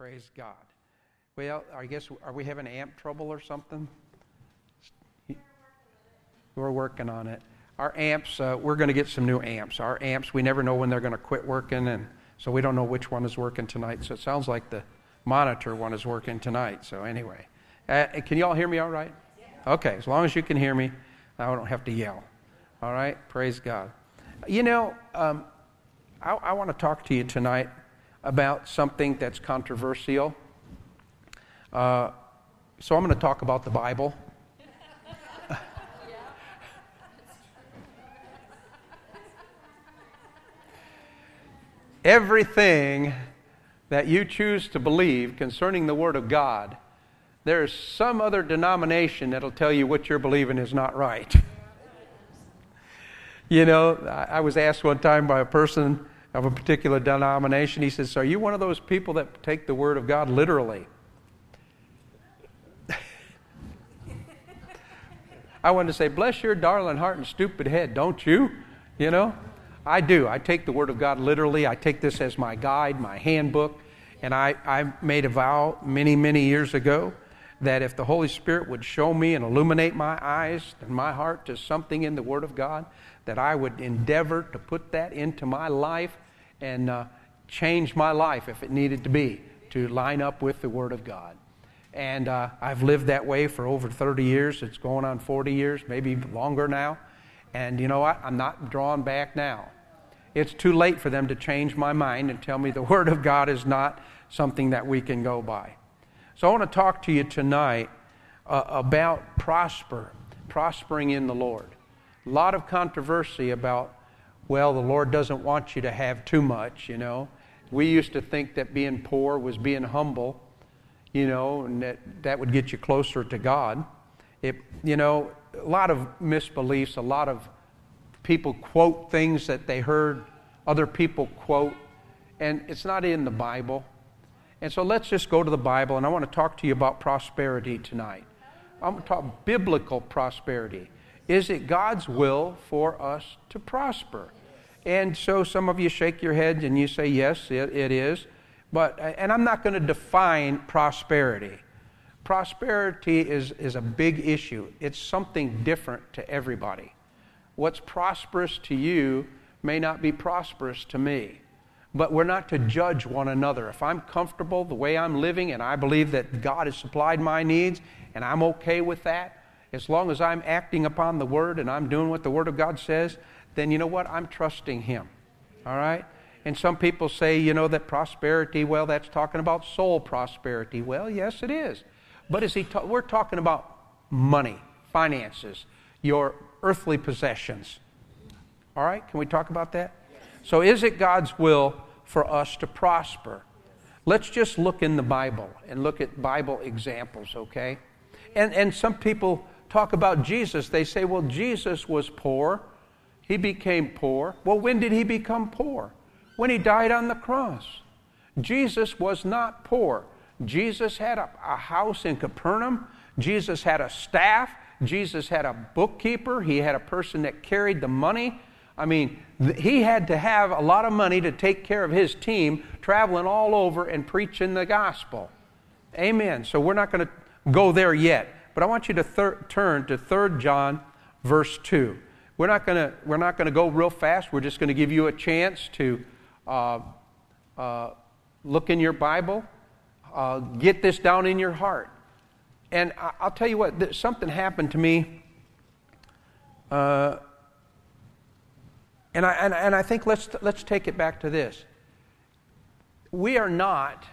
Praise God. Well, I guess, are we having amp trouble or something? We're working on it. Our amps, we're going to get some new amps. Our amps, we never know when they're going to quit working, and so we don't know which one is working tonight. So it sounds like the monitor one is working tonight. So anyway, can you all hear me all right? Yeah. Okay, as long as you can hear me, I don't have to yell. All right, praise God. You know, I want to talk to you tonight about something that's controversial. So I'm going to talk about the Bible. Everything that you choose to believe concerning the Word of God, there's some other denomination that'll tell you what you're believing is not right. You know, I was asked one time by a person of a particular denomination, he says, "So are you one of those people that take the Word of God literally?" I wanted to say, bless your darling heart and stupid head, don't you? You know? I do. I take the Word of God literally. I take this as my guide, my handbook. And I made a vow many, many years ago that if the Holy Spirit would show me and illuminate my eyes and my heart to something in the Word of God, that I would endeavor to put that into my life and change my life if it needed to be, to line up with the Word of God. And I've lived that way for over 30 years. It's going on 40 years, maybe longer now. And you know what? I'm not drawn back now. It's too late for them to change my mind and tell me the Word of God is not something that we can go by. So I want to talk to you tonight about prospering in the Lord. A lot of controversy about, well, the Lord doesn't want you to have too much, you know. We used to think that being poor was being humble, you know, and that would get you closer to God. You know, a lot of misbeliefs, a lot of people quote things that they heard other people quote, and it's not in the Bible. And so let's just go to the Bible, and I want to talk to you about prosperity tonight. I'm going to talk biblical prosperity. Is it God's will for us to prosper? And so some of you shake your head and you say, yes, it is. And I'm not going to define prosperity. Prosperity is a big issue. It's something different to everybody. What's prosperous to you may not be prosperous to me. But we're not to judge one another. If I'm comfortable the way I'm living and I believe that God has supplied my needs and I'm okay with that, as long as I'm acting upon the Word and I'm doing what the Word of God says, then you know what? I'm trusting Him. All right? And some people say, you know, that prosperity, well, that's talking about soul prosperity. Well, yes, it is. But we're talking about money, finances, your earthly possessions. All right? Can we talk about that? Yes. So is it God's will for us to prosper? Yes. Let's just look in the Bible and look at Bible examples, okay? And some people talk about Jesus. They say, well, Jesus was poor. He became poor. Well, when did He become poor? When He died on the cross. Jesus was not poor. Jesus had a house in Capernaum. Jesus had a staff. Jesus had a bookkeeper. He had a person that carried the money. I mean, He had to have a lot of money to take care of His team, traveling all over and preaching the gospel. Amen. So we're not going to go there yet. But I want you to turn to 3 John verse 2. We're not going to go real fast. We're just going to give you a chance to look in your Bible, get this down in your heart. And I'll tell you what, something happened to me, and I think let's take it back to this. We are not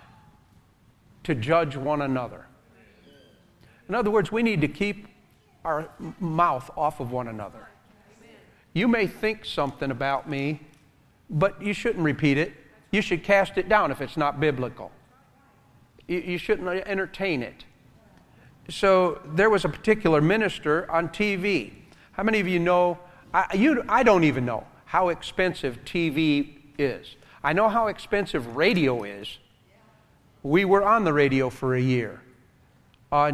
to judge one another. In other words, we need to keep our mouth off of one another. You may think something about me, but you shouldn't repeat it. You should cast it down if it's not biblical. You shouldn't entertain it. So there was a particular minister on TV. How many of you know? I don't even know how expensive TV is. I know how expensive radio is. We were on the radio for a year.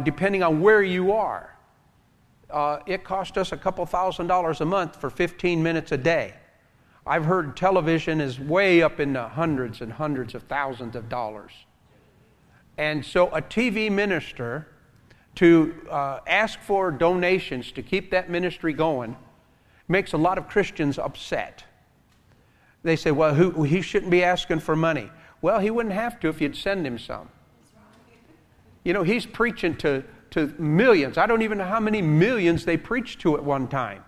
Depending on where you are, it cost us a couple $1,000s a month for 15 minutes a day. I've heard television is way up in the hundreds and hundreds of thousands of dollars. And so a TV minister, to ask for donations to keep that ministry going, makes a lot of Christians upset. They say, well, he shouldn't be asking for money. Well, he wouldn't have to if you'd send him some. You know, he's preaching to millions. I don't even know how many millions they preached to at one time.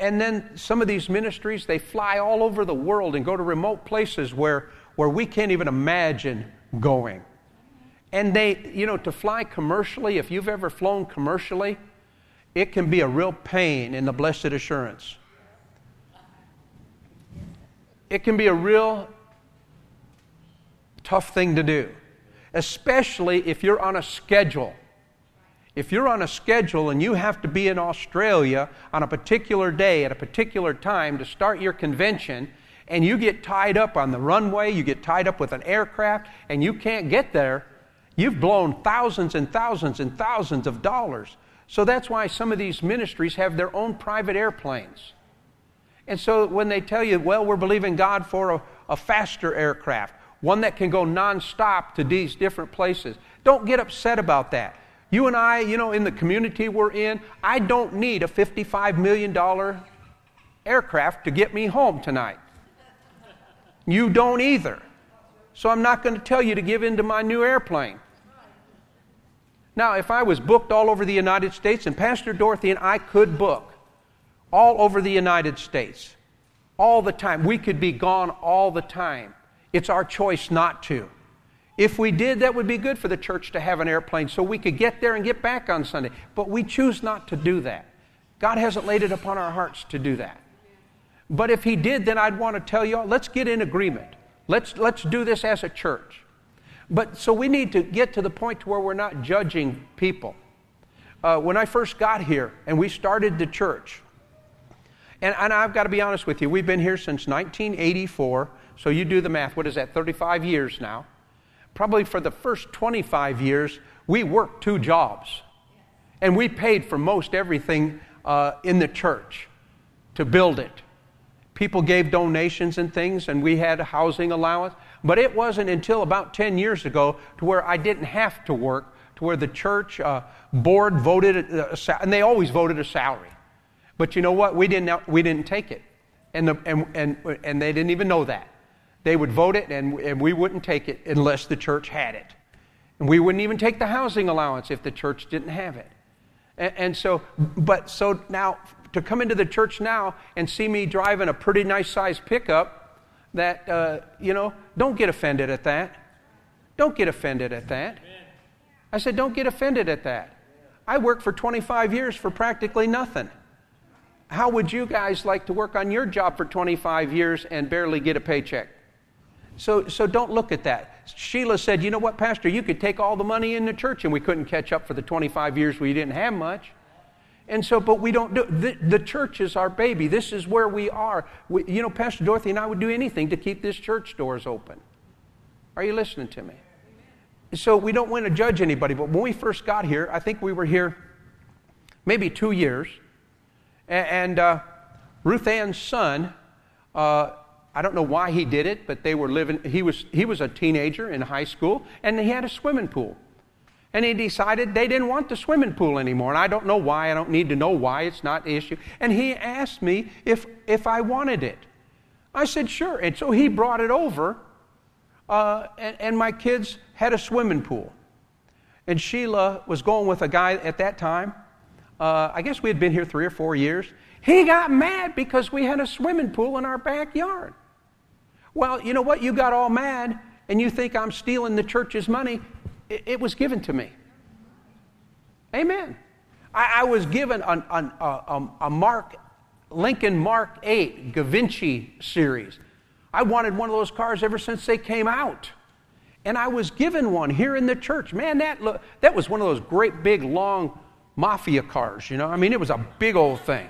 And then some of these ministries, they fly all over the world and go to remote places where we can't even imagine going. And they, you know, to fly commercially, if you've ever flown commercially, it can be a real pain in the blessed assurance. It can be a real tough thing to do, especially if you're on a schedule. If you're on a schedule and you have to be in Australia on a particular day at a particular time to start your convention, and you get tied up on the runway, you get tied up with an aircraft, and you can't get there, you've blown thousands and thousands and thousands of dollars. So that's why some of these ministries have their own private airplanes. And so when they tell you, well, we're believing God for a faster aircraft, one that can go nonstop to these different places, don't get upset about that. You and I, you know, in the community we're in, I don't need a $55 million aircraft to get me home tonight. You don't either. So I'm not going to tell you to give in to my new airplane. Now, if I was booked all over the United States, and Pastor Dorothy and I could book all over the United States all the time. We could be gone all the time. It's our choice not to. If we did, that would be good for the church to have an airplane so we could get there and get back on Sunday. But we choose not to do that. God hasn't laid it upon our hearts to do that. But if He did, then I'd want to tell you all, let's get in agreement. Let's do this as a church. But so we need to get to the point to where we're not judging people. When I first got here and we started the church, and I've got to be honest with you, we've been here since 1984, so you do the math. What is that, 35 years now? Probably for the first 25 years, we worked two jobs. And we paid for most everything in the church to build it. People gave donations and things, and we had a housing allowance. But it wasn't until about 10 years ago to where I didn't have to work, to where the church board voted, and they always voted a salary. But you know what? We didn't take it, and they didn't even know that. They would vote it, and we wouldn't take it unless the church had it. And we wouldn't even take the housing allowance if the church didn't have it. And so now, to come into the church now and see me driving a pretty nice-sized pickup, that, you know, don't get offended at that. Don't get offended at that. I said, don't get offended at that. I worked for 25 years for practically nothing. How would you guys like to work on your job for 25 years and barely get a paycheck? So don't look at that. Sheila said, you know what, Pastor, you could take all the money in the church, and we couldn't catch up for the 25 years we didn't have much. And so, but we don't do it. The church is our baby. This is where we are. You know, Pastor Dorothy and I would do anything to keep this church doors open. Are you listening to me? So we don't want to judge anybody. But when we first got here, I think we were here maybe 2 years. And Ruth Ann's son, I don't know why he did it, but they were living. He was a teenager in high school, and he had a swimming pool. And he decided they didn't want the swimming pool anymore. And I don't know why. I don't need to know why. It's not an issue. And he asked me if I wanted it. I said, sure. And so he brought it over, and my kids had a swimming pool. And Sheila was going with a guy at that time. I guess we had been here 3 or 4 years. He got mad because we had a swimming pool in our backyard. Well, you know what? You got all mad, and you think I'm stealing the church's money. It was given to me. Amen. I was given a Lincoln Mark 8 Gavinci series. I wanted one of those cars ever since they came out. And I was given one here in the church. Man, that was one of those great big long mafia cars, you know. I mean, it was a big old thing.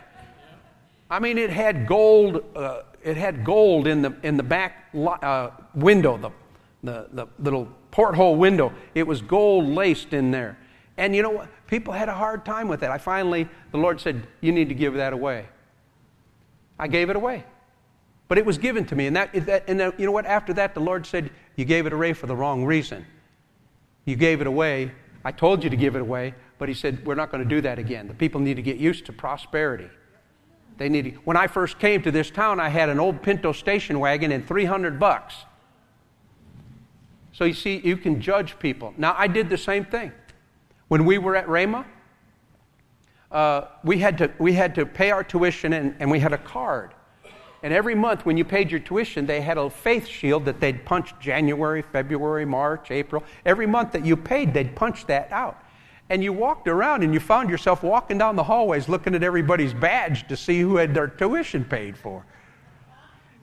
I mean, it had gold in the back window, the little porthole window. It was gold laced in there. And you know what? People had a hard time with that. The Lord said, you need to give that away. I gave it away. But it was given to me. And you know what? After that, the Lord said, you gave it away for the wrong reason. You gave it away. I told you to give it away, but he said, we're not going to do that again. The people need to get used to prosperity. They need to. When I first came to this town, I had an old Pinto station wagon and $300. So you see, you can judge people. Now, I did the same thing. When we were at Rhema, we had to pay our tuition, and we had a card. And every month when you paid your tuition, they had a faith shield that they'd punch January, February, March, April. Every month that you paid, they'd punch that out. And you walked around and you found yourself walking down the hallways looking at everybody's badge to see who had their tuition paid for.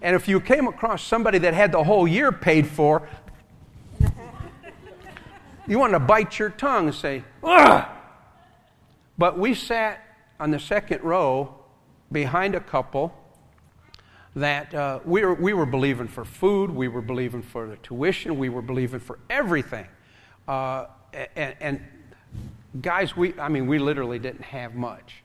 And if you came across somebody that had the whole year paid for, you wanted to bite your tongue and say, ugh! But we sat on the second row behind a couple that we were believing for food, we were believing for the tuition, we were believing for everything. Guys, we literally didn't have much.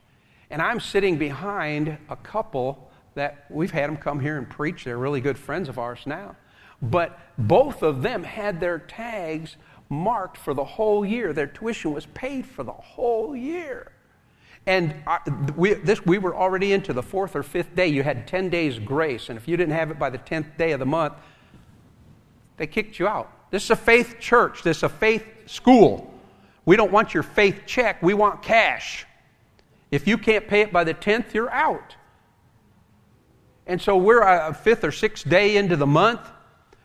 And I'm sitting behind a couple that we've had them come here and preach. They're really good friends of ours now. But both of them had their tags marked for the whole year. Their tuition was paid for the whole year. And we were already into the fourth or fifth day. You had 10 days grace. And if you didn't have it by the 10th day of the month, they kicked you out. This is a faith church. This is a faith school. We don't want your faith check. We want cash. If you can't pay it by the 10th, you're out. And so we're a fifth or sixth day into the month,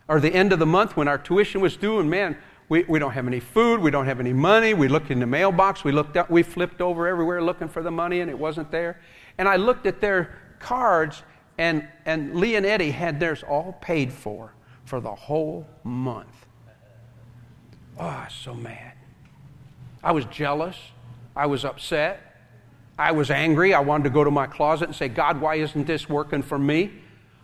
or the end of the month when our tuition was due, and man, we don't have any food, we don't have any money. We looked in the mailbox, we looked up, we flipped over everywhere looking for the money, and it wasn't there. And I looked at their cards, and Lee and Eddie had theirs all paid for the whole month. Oh, I was so mad. I was jealous. I was upset. I was angry. I wanted to go to my closet and say, God, why isn't this working for me?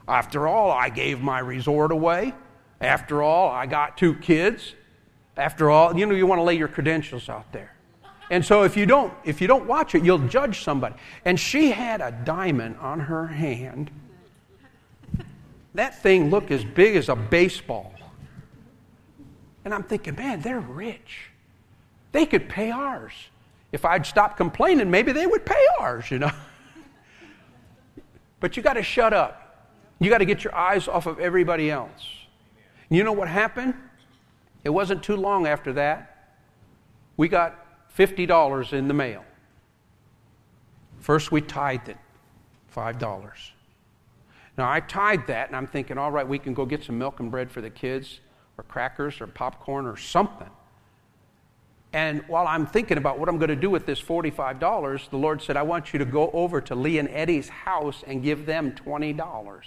After all, I gave my resort away. After all, I got 2 kids. After all, you want to lay your credentials out there. And so if you don't watch it, you'll judge somebody. And she had a diamond on her hand. That thing looked as big as a baseball. And I'm thinking, man, they're rich. They could pay ours. If I'd stop complaining, maybe they would pay ours. But you got to shut up. You got to get your eyes off of everybody else. And you know what happened? It wasn't too long after that. We got $50 in the mail. First we tithed it, $5. Now I tithed that, and I'm thinking, all right, we can go get some milk and bread for the kids, or crackers, or popcorn, or something. And while I'm thinking about what I'm going to do with this $45, the Lord said, I want you to go over to Lee and Eddie's house and give them $20.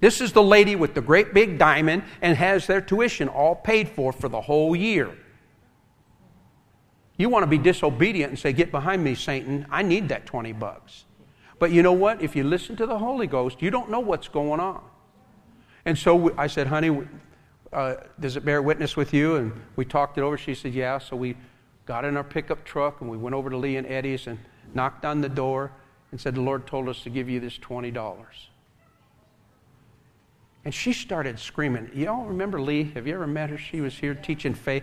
This is the lady with the great big diamond and has their tuition all paid for the whole year. You want to be disobedient and say, get behind me, Satan. I need that $20. But you know what? If you listen to the Holy Ghost, you don't know what's going on. And so I said, honey, does it bear witness with you? And we talked it over. She said, yeah. So we got in our pickup truck, and we went over to Lee and Eddie's and knocked on the door and said, the Lord told us to give you this $20. And she started screaming. You all remember Lee? Have you ever met her? She was here teaching faith.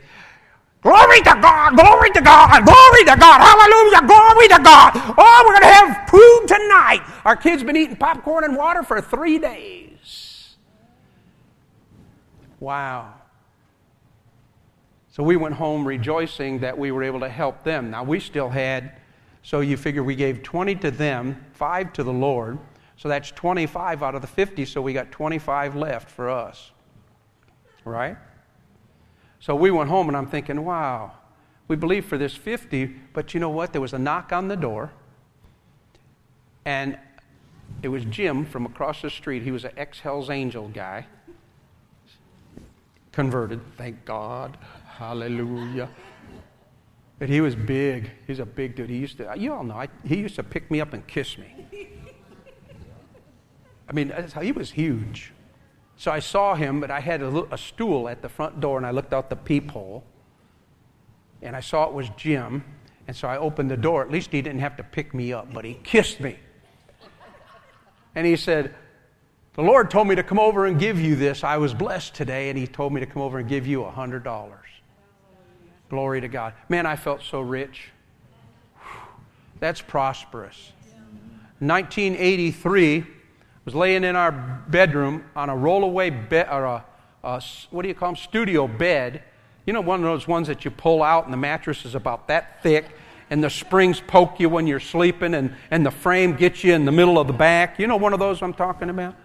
Glory to God! Glory to God! Glory to God! Hallelujah! Glory to God! Oh, we're going to have food tonight! Our kids been eating popcorn and water for 3 days. Wow. So we went home rejoicing that we were able to help them. Now we still had, so you figure we gave 20 to them, 5 to the Lord, so that's 25 out of the 50, so we got 25 left for us, right? So we went home, and I'm thinking, wow, we believe for this 50, but you know what? There was a knock on the door, and it was Jim from across the street. He was an ex-Hells Angel guy, converted, thank God. Hallelujah. But he was big. He's a big dude. He used to, you all know, he used to pick me up and kiss me. I mean, he was huge. So I saw him, but I had a stool at the front door, and I looked out the peephole, and I saw it was Jim, and so I opened the door. At least he didn't have to pick me up, but he kissed me. And he said, the Lord told me to come over and give you this. I was blessed today, and he told me to come over and give you $100. Glory to God. Man, I felt so rich. That's prosperous. 1983, I was laying in our bedroom on a rollaway bed, or a what do you call them? Studio bed. You know, one of those ones that you pull out and the mattress is about that thick, and the springs poke you when you're sleeping, and the frame gets you in the middle of the back. You know one of those I'm talking about?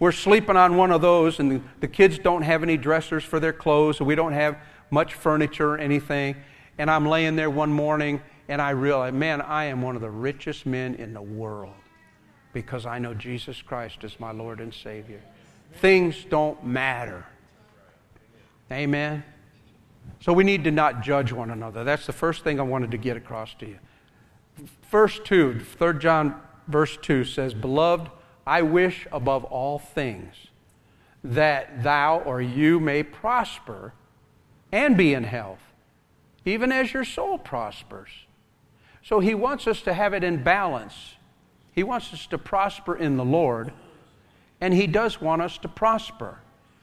We're sleeping on one of those, and the kids don't have any dressers for their clothes, so we don't have much furniture or anything. And I'm laying there one morning, and I realize, man, I am one of the richest men in the world because I know Jesus Christ is my Lord and Savior. Things don't matter. Amen? So we need to not judge one another. That's the first thing I wanted to get across to you. Verse 2, 3 John verse 2 says, Beloved, I wish above all things that thou or you may prosper and be in health, even as your soul prospers. So he wants us to have it in balance. He wants us to prosper in the Lord, and he does want us to prosper.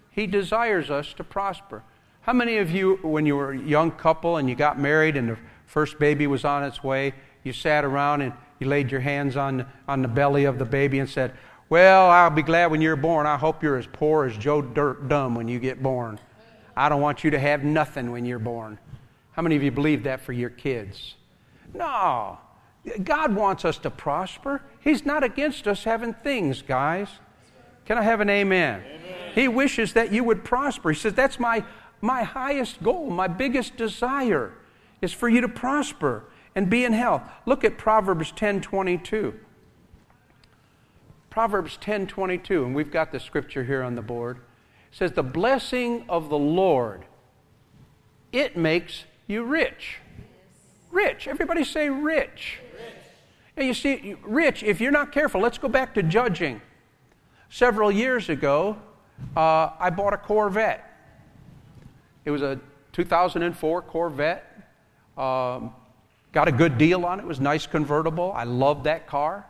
He desires us to prosper. How many of you, when you were a young couple and you got married and the first baby was on its way, you sat around and you laid your hands on the belly of the baby and said, well, I'll be glad when you're born. I hope you're as poor as Joe Dirt Dumb when you get born. I don't want you to have nothing when you're born. How many of you believe that for your kids? No. God wants us to prosper. He's not against us having things, guys. Can I have an amen? Amen. He wishes that you would prosper. He says, that's my highest goal, my biggest desire is for you to prosper and be in health. Look at Proverbs 10:22. Proverbs 10:22, and we've got the scripture here on the board. It says, the blessing of the Lord, it makes you rich. Rich. Everybody say rich. Rich. And you see, rich, if you're not careful, let's go back to judging. Several years ago, I bought a Corvette. It was a 2004 Corvette. Got a good deal on it. It was a nice convertible. I loved that car.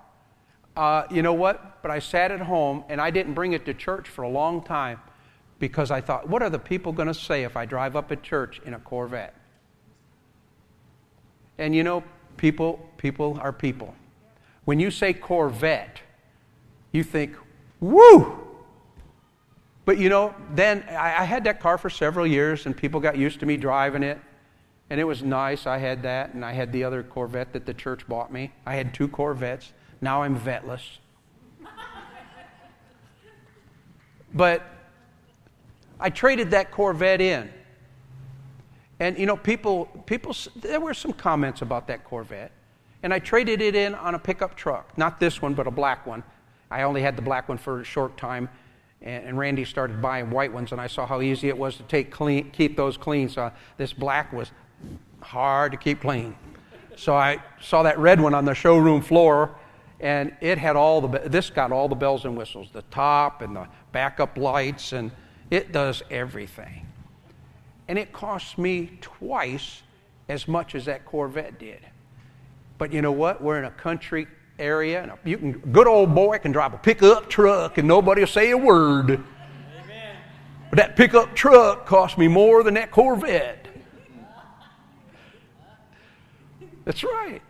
You know what? But I sat at home, and I didn't bring it to church for a long time because I thought, what are the people going to say if I drive up at church in a Corvette? And you know, people are people. When you say Corvette, you think, woo! But you know, then I had that car for several years, and people got used to me driving it, and it was nice. I had that, and I had the other Corvette that the church bought me. I had two Corvettes. Now I'm vetless. But I traded that Corvette in. And you know, people, there were some comments about that Corvette, and I traded it in on a pickup truck. Not this one, but a black one. I only had the black one for a short time. And Randy started buying white ones, and I saw how easy it was to keep those clean. So this black was hard to keep clean. So I saw that red one on the showroom floor, and it had this got all the bells and whistles, the top and the backup lights, and it does everything. And it cost me twice as much as that Corvette did. But you know what? We're in a country area, and you can, good old boy can drive a pickup truck and nobody will say a word. Amen. But that pickup truck cost me more than that Corvette. That's right.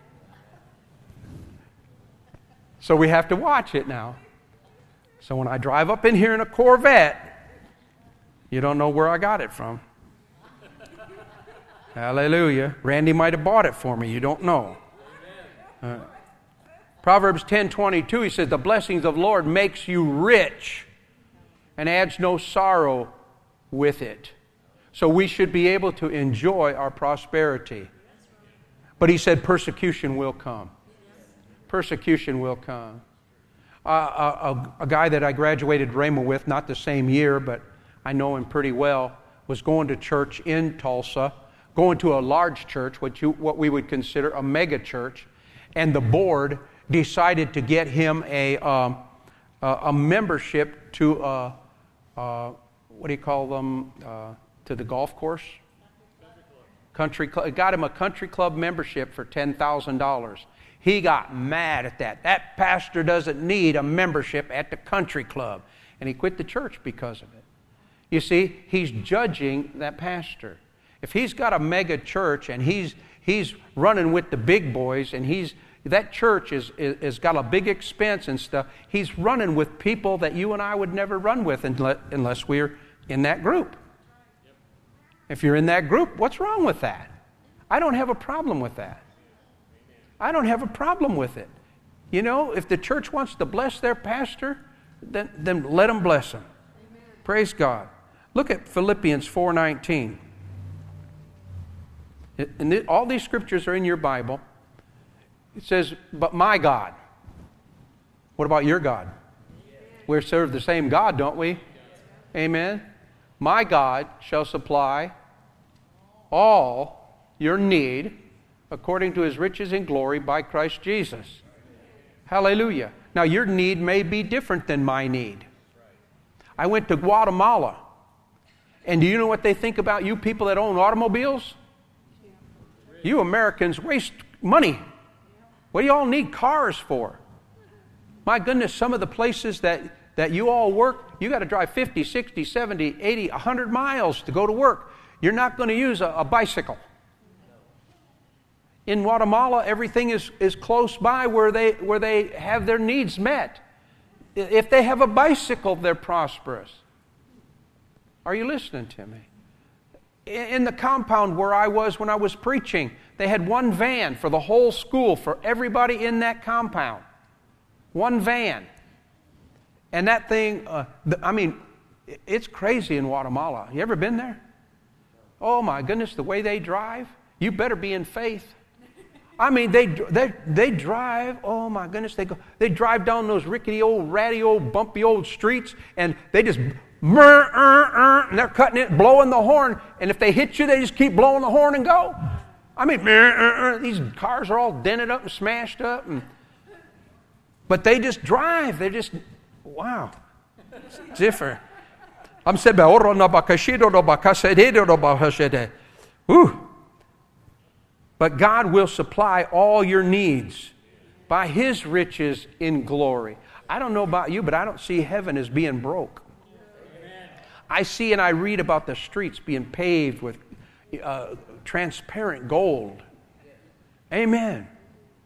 So we have to watch it now. So when I drive up in here in a Corvette, you don't know where I got it from. Hallelujah. Randy might have bought it for me. You don't know. Proverbs 10:22, he says, the blessings of the Lord makes you rich and adds no sorrow with it. So we should be able to enjoy our prosperity. But he said persecution will come. Persecution will come. A guy that I graduated Rhema with, not the same year, but I know him pretty well, was going to church in Tulsa, going to a large church, what we would consider a mega church, and the board decided to get him a membership to what do you call them, to the golf course? Country club. It got him a country club membership for $10,000. He got mad at that. That pastor doesn't need a membership at the country club. And he quit the church because of it. You see, he's judging that pastor. If he's got a mega church and he's running with the big boys and that church is got a big expense and stuff, he's running with people that you and I would never run with unless we're in that group. If you're in that group, what's wrong with that? I don't have a problem with that. I don't have a problem with it. You know, if the church wants to bless their pastor, then let them bless him. Amen. Praise God. Look at Philippians 4:19. And all these scriptures are in your Bible. It says, but my God. What about your God? We serve the same God, don't we? Amen. My God shall supply all your need according to his riches and glory by Christ Jesus. Hallelujah. Now your need may be different than my need. I went to Guatemala. And do you know what they think about you people that own automobiles? You Americans waste money. What do you all need cars for? My goodness, some of the places that you all work, you got to drive 50, 60, 70, 80, 100 miles to go to work. You're not going to use a bicycle. In Guatemala, everything is close by where they have their needs met. If they have a bicycle, they're prosperous. Are you listening to me? In the compound where I was when I was preaching, they had one van for the whole school, for everybody in that compound. One van. And that thing, it's crazy in Guatemala. You ever been there? Oh my goodness, the way they drive. You better be in faith. I mean, they drive, oh my goodness, they drive down those rickety old, ratty old, bumpy old streets, and they just... and they're cutting it, blowing the horn, and if they hit you, they just keep blowing the horn and go. I mean, these cars are all dented up and smashed up, but they just drive. They just, wow, it's different. But God will supply all your needs by His riches in glory. I don't know about you, but I don't see heaven as being broke. I see and I read about the streets being paved with transparent gold. Amen.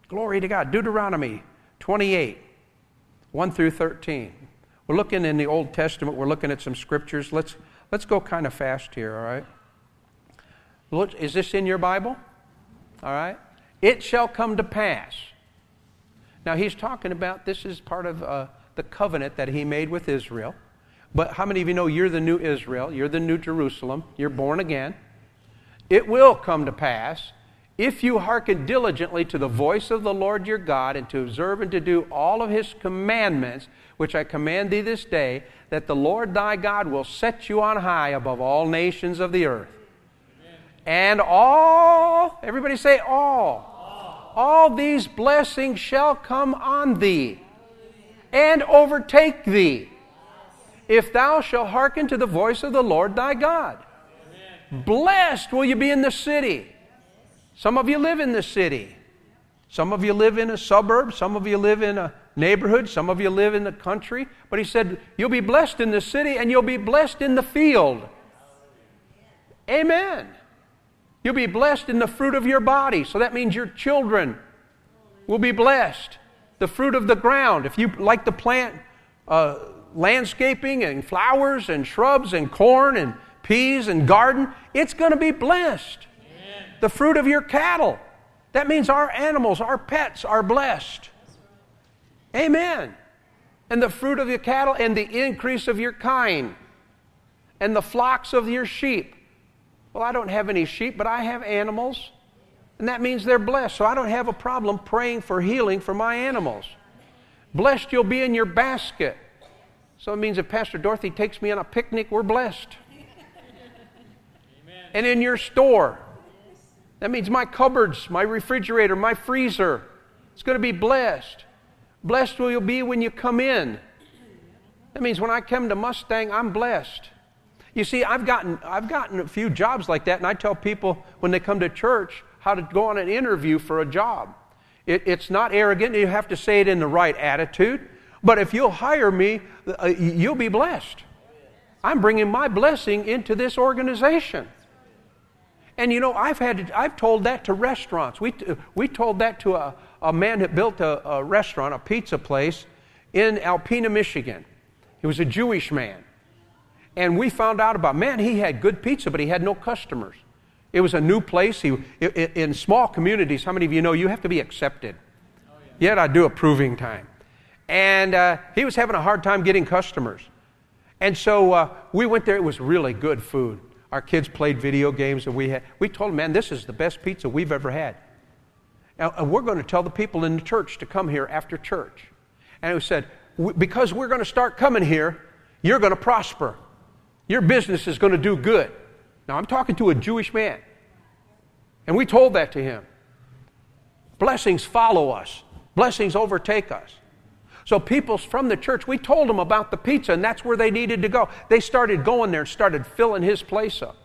Glory to God. Deuteronomy 28, 1 through 13. We're looking in the Old Testament. We're looking at some scriptures. Let's go kind of fast here, all right? Look, is this in your Bible? All right. It shall come to pass. Now, he's talking about this is part of the covenant that he made with Israel. But how many of you know you're the new Israel? You're the new Jerusalem. You're born again. It will come to pass if you hearken diligently to the voice of the Lord your God and to observe and to do all of His commandments, which I command thee this day, that the Lord thy God will set you on high above all nations of the earth. Amen. And all, everybody say all. All these blessings shall come on thee and overtake thee, if thou shalt hearken to the voice of the Lord thy God. Amen. Blessed will you be in the city. Some of you live in the city. Some of you live in a suburb. Some of you live in a neighborhood. Some of you live in the country. But he said, you'll be blessed in the city and you'll be blessed in the field. Amen. You'll be blessed in the fruit of your body. So that means your children will be blessed. The fruit of the ground. If you like to plant... landscaping and flowers and shrubs and corn and peas and garden, it's going to be blessed. Amen. The fruit of your cattle. That means our animals, our pets are blessed. Right. Amen. And the fruit of your cattle and the increase of your kind and the flocks of your sheep. Well, I don't have any sheep, but I have animals, and that means they're blessed. So I don't have a problem praying for healing for my animals. Blessed you'll be in your basket. So it means if Pastor Dorothy takes me on a picnic, we're blessed. Amen. And in your store. That means my cupboards, my refrigerator, my freezer. It's going to be blessed. Blessed will you be when you come in. That means when I come to Mustang, I'm blessed. You see, I've gotten a few jobs like that, and I tell people when they come to church how to go on an interview for a job. It's not arrogant. You have to say it in the right attitude. But if you'll hire me, you'll be blessed. I'm bringing my blessing into this organization. And you know, I've told that to restaurants. We told that to a man that built a restaurant, a pizza place in Alpena, Michigan. He was a Jewish man. And we found out about, man, he had good pizza, but he had no customers. It was a new place. In small communities, how many of you know you have to be accepted? Oh, yeah. Yet I do a proving time. And he was having a hard time getting customers. And so we went there. It was really good food. Our kids played video games, and we told them, man, this is the best pizza we've ever had. And we're going to tell the people in the church to come here after church. And we said, because we're going to start coming here, you're going to prosper. Your business is going to do good. Now, I'm talking to a Jewish man. And we told that to him. Blessings follow us. Blessings overtake us. So people from the church, we told them about the pizza, and that's where they needed to go. They started going there and started filling his place up.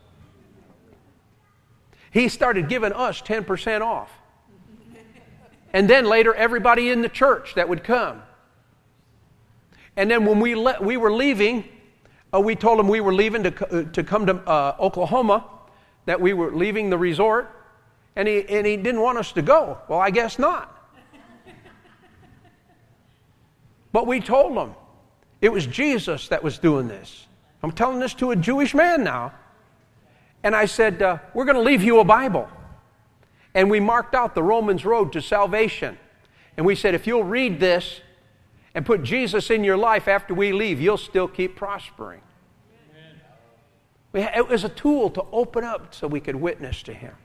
He started giving us 10% off. And then later, everybody in the church that would come. And then when we were leaving, we told them we were leaving to come to Oklahoma, that we were leaving the resort, and he didn't want us to go. Well, I guess not. But we told them it was Jesus that was doing this. I'm telling this to a Jewish man now. And I said, we're going to leave you a Bible. And we marked out the Romans road to salvation. And we said, if you'll read this and put Jesus in your life after we leave, you'll still keep prospering. It was a tool to open up so we could witness to him.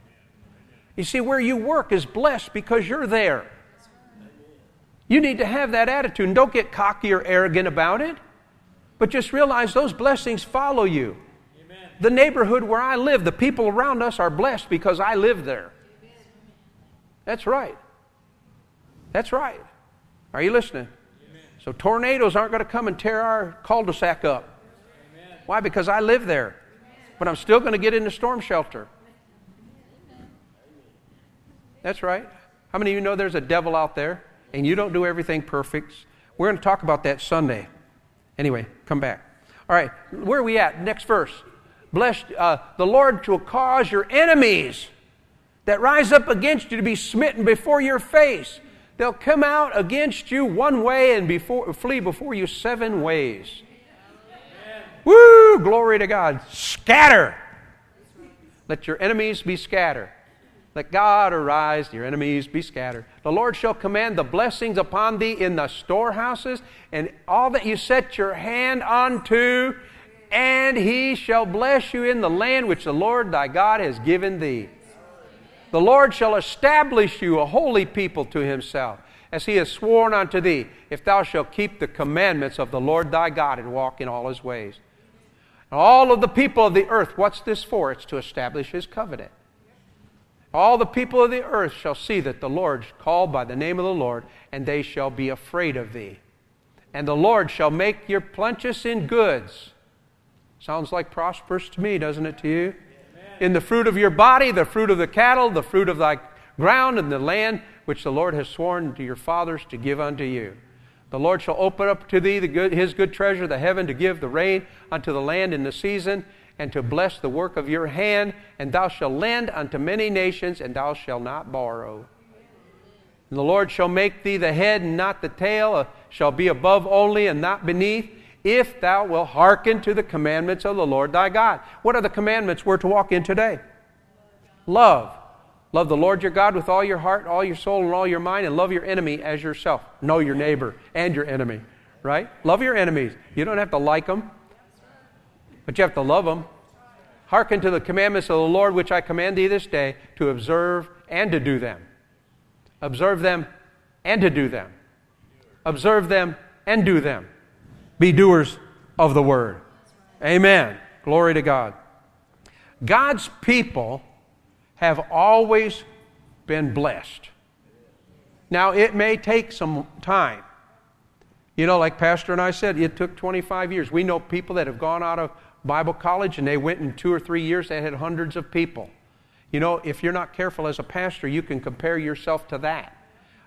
You see, where you work is blessed because you're there. You need to have that attitude, and don't get cocky or arrogant about it, but just realize those blessings follow you. Amen. The neighborhood where I live, the people around us are blessed because I live there. Amen. That's right. That's right. Are you listening? Amen. So tornadoes aren't going to come and tear our cul-de-sac up. Amen. Why? Because I live there. Amen. But I'm still going to get in the storm shelter. Amen. That's right. How many of you know there's a devil out there? And you don't do everything perfect. We're going to talk about that Sunday. Anyway, come back. All right, where are we at? Next verse. Blessed the Lord will cause your enemies that rise up against you to be smitten before your face. They'll come out against you one way and flee before you seven ways. Amen. Woo! Glory to God. Scatter. Let your enemies be scattered. Let God arise, your enemies be scattered. The Lord shall command the blessings upon thee in the storehouses, and all that you set your hand unto, and he shall bless you in the land which the Lord thy God has given thee. The Lord shall establish you a holy people to himself, as he has sworn unto thee, if thou shalt keep the commandments of the Lord thy God and walk in all his ways. And all of the people of the earth, what's this for? It's to establish his covenant. All the people of the earth shall see that the Lord called by the name of the Lord, and they shall be afraid of thee. And the Lord shall make your plenteous in goods. Sounds like prosperous to me, doesn't it to you? Amen. In the fruit of your body, the fruit of the cattle, the fruit of thy ground, and the land which the Lord has sworn to your fathers to give unto you. The Lord shall open up to thee his good treasure, the heaven, to give the rain unto the land in the season, and to bless the work of your hand, and thou shalt lend unto many nations, and thou shalt not borrow. And the Lord shall make thee the head and not the tail, shall be above only and not beneath, if thou wilt hearken to the commandments of the Lord thy God. What are the commandments we're to walk in today? Love. Love the Lord your God with all your heart, all your soul, and all your mind, and love your enemy as yourself. Know your neighbor and your enemy, right? Love your enemies. You don't have to like them, but you have to love them. Hearken to the commandments of the Lord which I command thee this day, to observe and to do them. Observe them and to do them. Observe them and do them. Be doers of the word. Amen. Glory to God. God's people have always been blessed. Now, it may take some time. You know, like Pastor and I said, it took 25 years. We know people that have gone out of Bible college, and they went in 2 or 3 years, they had hundreds of people. You know, if you're not careful as a pastor, you can compare yourself to that.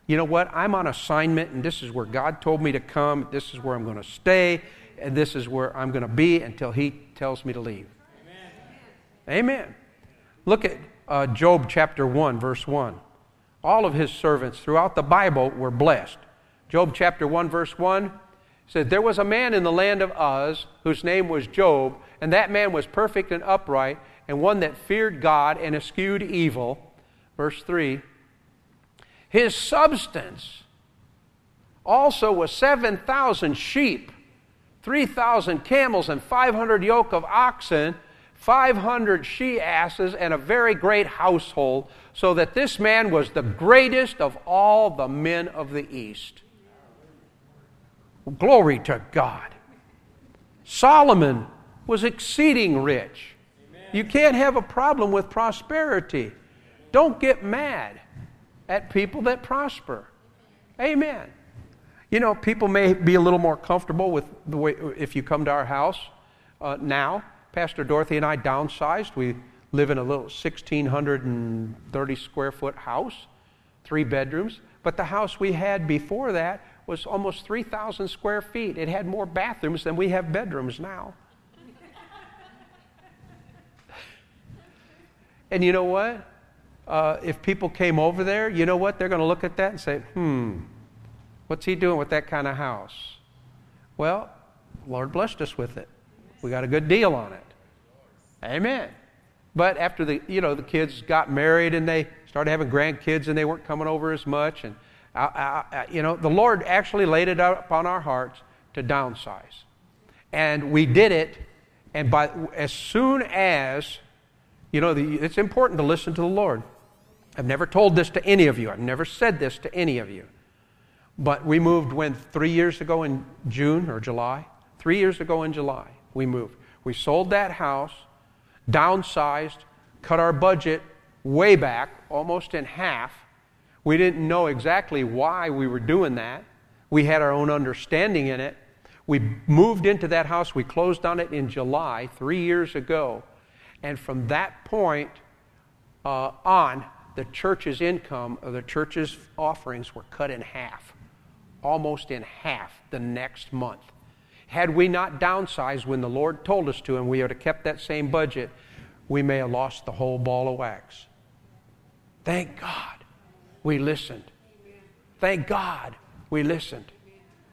You know what? I'm on assignment, and this is where God told me to come. This is where I'm going to stay, and this is where I'm going to be until he tells me to leave. Amen. Amen. Look at Job chapter 1, verse 1. All of his servants throughout the Bible were blessed. Job chapter 1, verse 1 says, there was a man in the land of Uz whose name was Job, and that man was perfect and upright, and one that feared God and eschewed evil. Verse 3, his substance also was 7,000 sheep, 3,000 camels, and 500 yoke of oxen, 500 she-asses, and a very great household, so that this man was the greatest of all the men of the East. Glory to God. Solomon was exceeding rich. You can't have a problem with prosperity. Don't get mad at people that prosper. Amen. You know, people may be a little more comfortable with the way, if you come to our house now. Pastor Dorothy and I downsized. We live in a little 1,630 square foot house, 3 bedrooms. But the house we had before that was almost 3,000 square feet. It had more bathrooms than we have bedrooms now. And you know what? If people came over there, you know what? They're going to look at that and say, what's he doing with that kind of house? Well, the Lord blessed us with it. We got a good deal on it. Amen. But after the kids got married and they started having grandkids and they weren't coming over as much, and the Lord actually laid it out upon our hearts to downsize. And we did it, and it's important to listen to the Lord. I've never told this to any of you. I've never said this to any of you. But we moved 3 years ago in June or July. 3 years ago in July, we moved. We sold that house, downsized, cut our budget way back, almost in half. We didn't know exactly why we were doing that. We had our own understanding in it. We moved into that house. We closed on it in July 3 years ago. And from that point on, the church's income or the church's offerings were cut in half, almost in half the next month. Had we not downsized when the Lord told us to and we would have kept that same budget, we may have lost the whole ball of wax. Thank God we listened. Thank God we listened.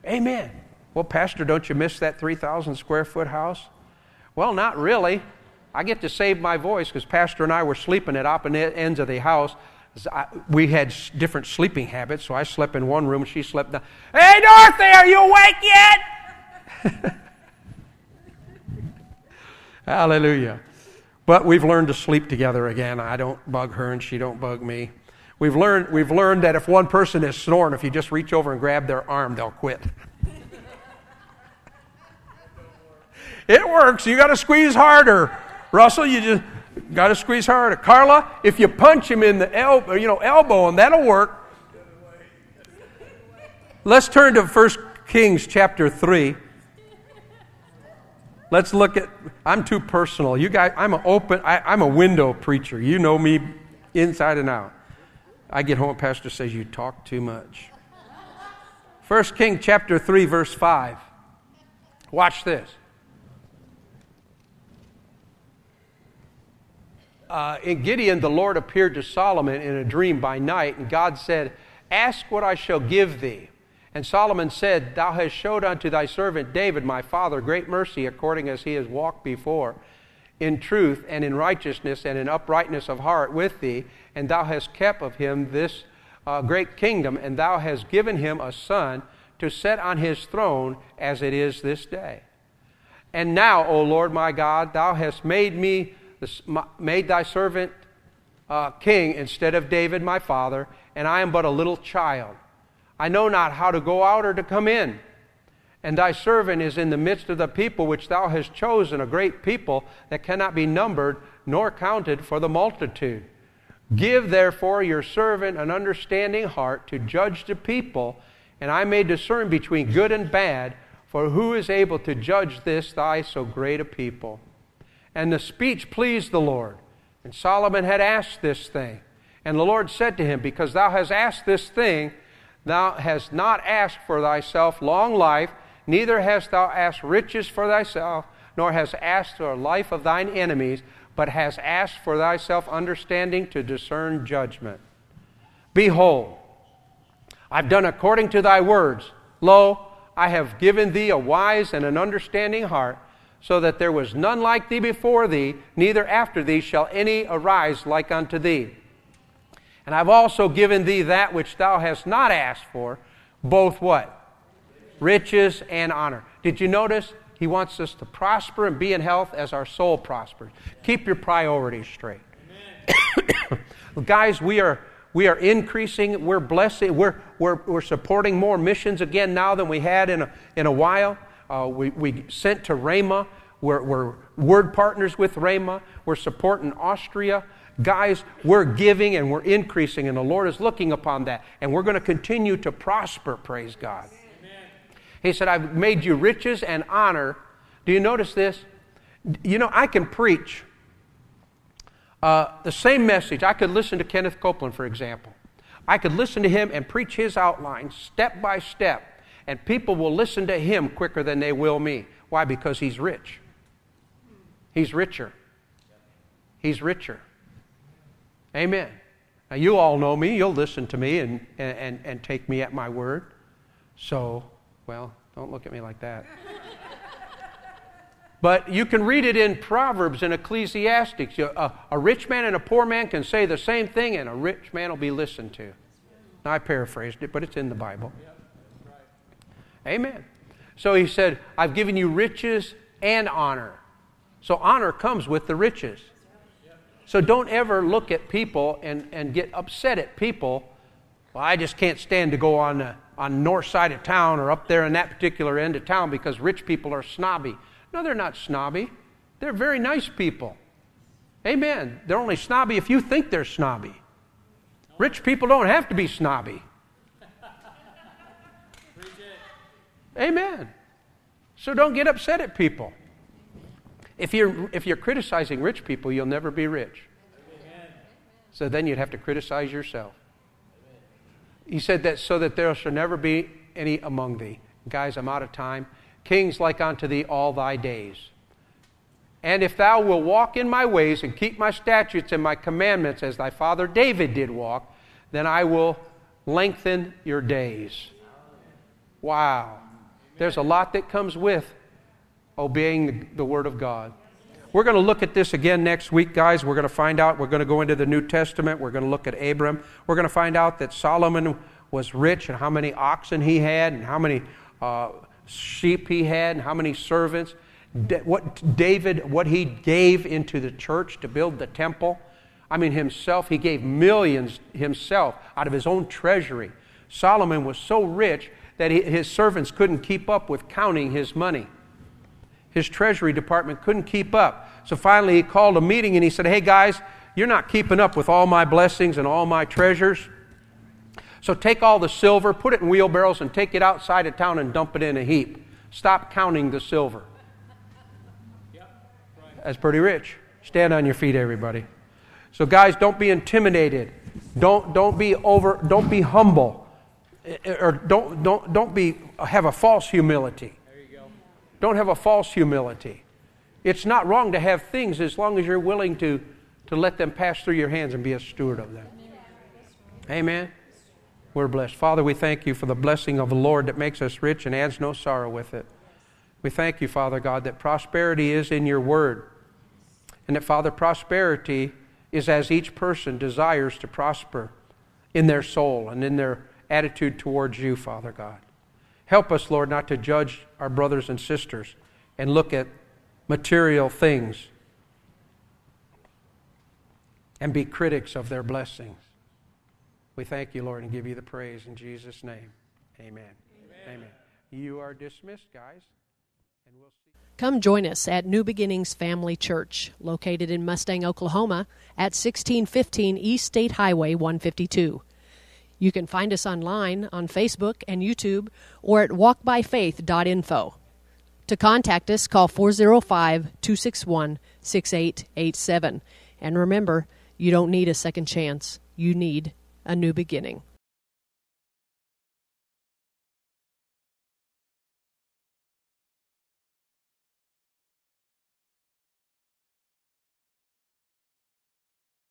Amen. Well, Pastor, don't you miss that 3,000 square foot house? Well, not really. I get to save my voice because Pastor and I were sleeping at opposite ends of the house. We had different sleeping habits, so I slept in one room, she slept down. Hey, Dorothy, are you awake yet? Hallelujah. But we've learned to sleep together again. I don't bug her and she don't bug me. We've learned that if one person is snoring, if you just reach over and grab their arm, they'll quit. It works. You got to squeeze harder. Russell, you just got to squeeze harder. Carla, if you punch him in the elbow, and that'll work. Let's turn to 1 Kings chapter 3. Let's look at, I'm too personal. You guys, I'm a window preacher. You know me inside and out. I get home, pastor says, you talk too much. 1 Kings chapter 3, verse 5. Watch this. In Gideon, the Lord appeared to Solomon in a dream by night, and God said, ask what I shall give thee. And Solomon said, thou hast showed unto thy servant David, my father, great mercy, according as he has walked before, in truth and in righteousness and in uprightness of heart with thee, and thou hast kept of him this great kingdom, and thou hast given him a son to set on his throne as it is this day. And now, O Lord my God, thou hast made thy servant king instead of David my father, and I am but a little child. I know not how to go out or to come in. And thy servant is in the midst of the people which thou hast chosen, a great people that cannot be numbered nor counted for the multitude. Give therefore your servant an understanding heart to judge the people, and I may discern between good and bad, for who is able to judge this thy so great a people? And the speech pleased the Lord. And Solomon had asked this thing. And the Lord said to him, because thou hast asked this thing, thou hast not asked for thyself long life, neither hast thou asked riches for thyself, nor hast asked for the life of thine enemies, but hast asked for thyself understanding to discern judgment. Behold, I've done according to thy words. Lo, I have given thee a wise and an understanding heart, so that there was none like thee before thee, neither after thee shall any arise like unto thee. And I've also given thee that which thou hast not asked for, both what? Riches and honor. Did you notice? He wants us to prosper and be in health as our soul prospers. Keep your priorities straight. Well, guys, we are increasing. We're blessing. We're supporting more missions again now than we had in a while. We sent to Rhema. We're word partners with Rhema. We're supporting Austria. Guys, we're giving and we're increasing, and the Lord is looking upon that. And we're going to continue to prosper, praise God. He said, I've made you riches and honor. Do you notice this? You know, I can preach the same message. I could listen to Kenneth Copeland, for example. I could listen to him and preach his outline step by step, and people will listen to him quicker than they will me. Why? Because he's rich. He's richer. He's richer. Amen. Now, you all know me. You'll listen to me and take me at my word. So... well, don't look at me like that. But you can read it in Proverbs and Ecclesiastes. A rich man and a poor man can say the same thing, and a rich man will be listened to. Now, I paraphrased it, but it's in the Bible. Amen. So he said, I've given you riches and honor. So honor comes with the riches. So don't ever look at people and get upset at people. Well, I just can't stand to go on the north side of town or up there in that particular end of town because rich people are snobby. No, they're not snobby. They're very nice people. Amen. They're only snobby if you think they're snobby. Rich people don't have to be snobby. Amen. So don't get upset at people. If you're criticizing rich people, you'll never be rich. So then you'd have to criticize yourself. He said that so that there shall never be any among thee. Guys, I'm out of time. Kings like unto thee all thy days. And if thou wilt walk in my ways and keep my statutes and my commandments as thy father David did walk, then I will lengthen your days. Wow. There's a lot that comes with obeying the Word of God. We're going to look at this again next week, guys. We're going to find out. We're going to go into the New Testament. We're going to look at Abram. We're going to find out that Solomon was rich and how many oxen he had and how many sheep he had and how many servants. What he gave into the church to build the temple. I mean, himself, he gave millions himself out of his own treasury. Solomon was so rich that his servants couldn't keep up with counting his money. His treasury department couldn't keep up. So finally he called a meeting and he said, hey guys, you're not keeping up with all my blessings and all my treasures. So take all the silver, put it in wheelbarrows and take it outside of town and dump it in a heap. Stop counting the silver. That's pretty rich. Stand on your feet, everybody. So guys, don't be intimidated. Don't be humble. Or have a false humility. Don't have a false humility. It's not wrong to have things as long as you're willing to let them pass through your hands and be a steward of them. Amen? We're blessed. Father, we thank you for the blessing of the Lord that makes us rich and adds no sorrow with it. We thank you, Father God, that prosperity is in your word. And that, Father, prosperity is as each person desires to prosper in their soul and in their attitude towards you, Father God. Help us, Lord, not to judge our brothers and sisters and look at material things and be critics of their blessings. We thank you, Lord, and give you the praise in Jesus' name. Amen. Amen. Amen. You are dismissed, guys. And we'll see. Come join us at New Beginnings Family Church, located in Mustang, Oklahoma, at 1615 East State Highway 152. You can find us online on Facebook and YouTube or at walkbyfaith.info. To contact us, call 405-261-6887. And remember, you don't need a second chance. You need a new beginning.